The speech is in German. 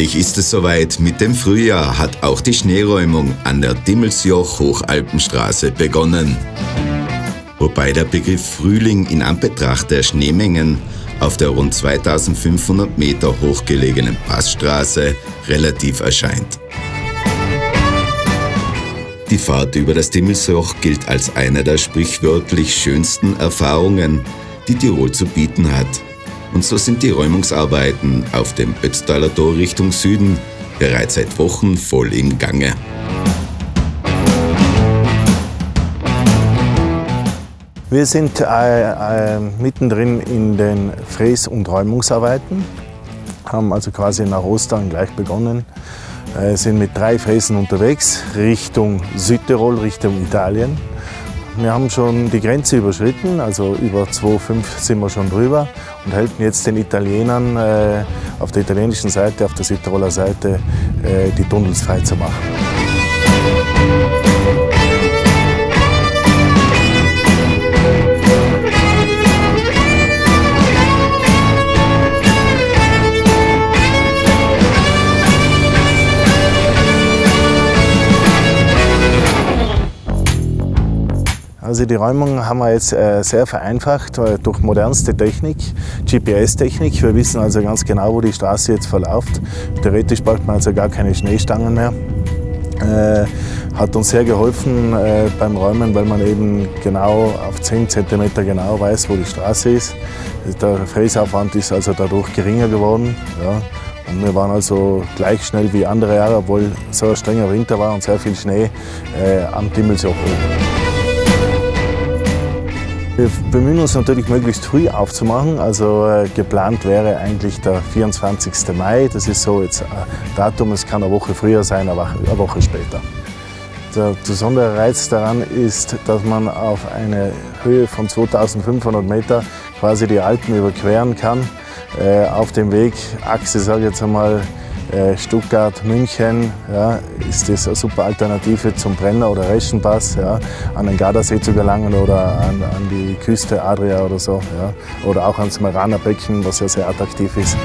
Endlich ist es soweit, mit dem Frühjahr hat auch die Schneeräumung an der Timmelsjoch-Hochalpenstraße begonnen. Wobei der Begriff Frühling in Anbetracht der Schneemengen auf der rund 2500 Meter hochgelegenen Passstraße relativ erscheint. Die Fahrt über das Timmelsjoch gilt als eine der sprichwörtlich schönsten Erfahrungen, die Tirol zu bieten hat. Und so sind die Räumungsarbeiten auf dem Ötztaler Tor Richtung Süden bereits seit Wochen voll im Gange. Wir sind mittendrin in den Fräs- und Räumungsarbeiten, haben also quasi nach Ostern gleich begonnen, sind mit 3 Fräsen unterwegs Richtung Südtirol, Richtung Italien. Wir haben schon die Grenze überschritten, also über 2,5 sind wir schon drüber und helfen jetzt den Italienern auf der italienischen Seite, auf der Südtiroler Seite die Tunnels frei zu machen. Also die Räumung haben wir jetzt sehr vereinfacht durch modernste Technik, GPS-Technik. Wir wissen also ganz genau, wo die Straße jetzt verläuft. Theoretisch braucht man also gar keine Schneestangen mehr. Hat uns sehr geholfen beim Räumen, weil man eben genau auf 10 cm genau weiß, wo die Straße ist. Der Fräsaufwand ist also dadurch geringer geworden. Ja. Und wir waren also gleich schnell wie andere Jahre, obwohl so ein strenger Winter war und sehr viel Schnee am Timmelsjoch oben. Wir bemühen uns natürlich möglichst früh aufzumachen, also geplant wäre eigentlich der 24. Mai, das ist so jetzt ein Datum, es kann eine Woche früher sein, eine Woche später. Der besondere Reiz daran ist, dass man auf eine Höhe von 2500 Meter quasi die Alpen überqueren kann, auf dem Weg, Achse sage ich jetzt einmal, Stuttgart, München, ja, ist das eine super Alternative zum Brenner- oder Rechenpass, ja, an den Gardasee zu gelangen oder an die Küste Adria oder so, ja, oder auch ans Marana Becken, was ja sehr attraktiv ist.